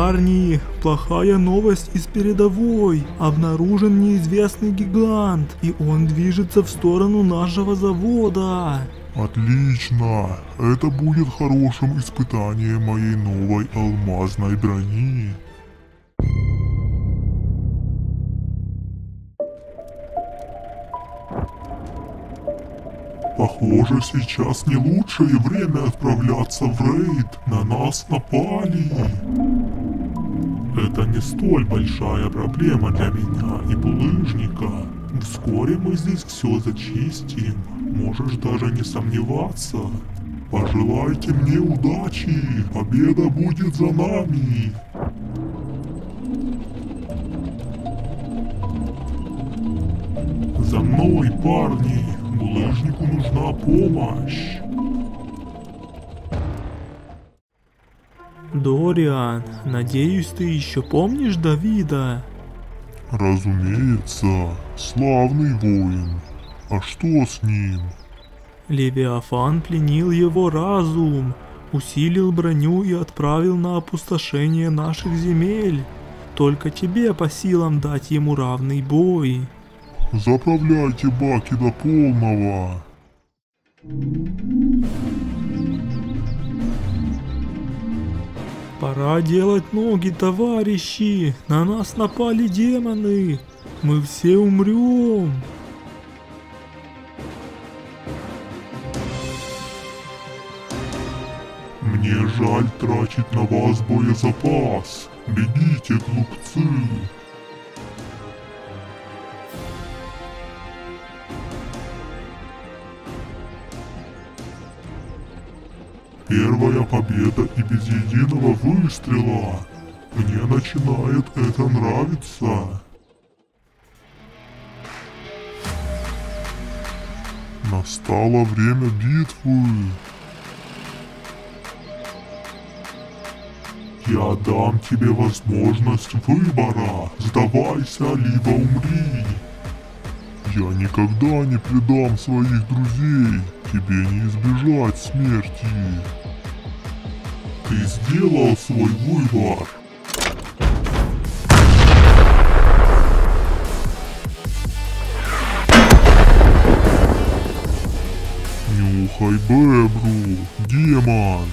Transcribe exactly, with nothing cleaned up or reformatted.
Парни, плохая новость из передовой. Обнаружен неизвестный гигант, и он движется в сторону нашего завода. Отлично! Это будет хорошим испытанием моей новой алмазной брони. Похоже, сейчас не лучшее время отправляться в рейд. На нас напали. Это не столь большая проблема для меня и булыжника. Вскоре мы здесь все зачистим. Можешь даже не сомневаться. Пожелайте мне удачи. Победа будет за нами. За мной, парни. Булыжнику нужна помощь. Дориан, надеюсь, ты еще помнишь Давида? Разумеется, славный воин. А что с ним? Левиафан пленил его разум, усилил броню и отправил на опустошение наших земель. Только тебе по силам дать ему равный бой. Заправляйте баки до полного. Пора делать ноги, товарищи. На нас напали демоны. Мы все умрем. Мне жаль тратить на вас боезапас. Бегите, глупцы. Первая победа и без единого выстрела. Мне начинает это нравиться. Настало время битвы. Я дам тебе возможность выбора. Сдавайся, либо умри. Я никогда не предам своих друзей. Тебе не избежать смерти. Ты сделал свой выбор. Нюхай Бебру, демон.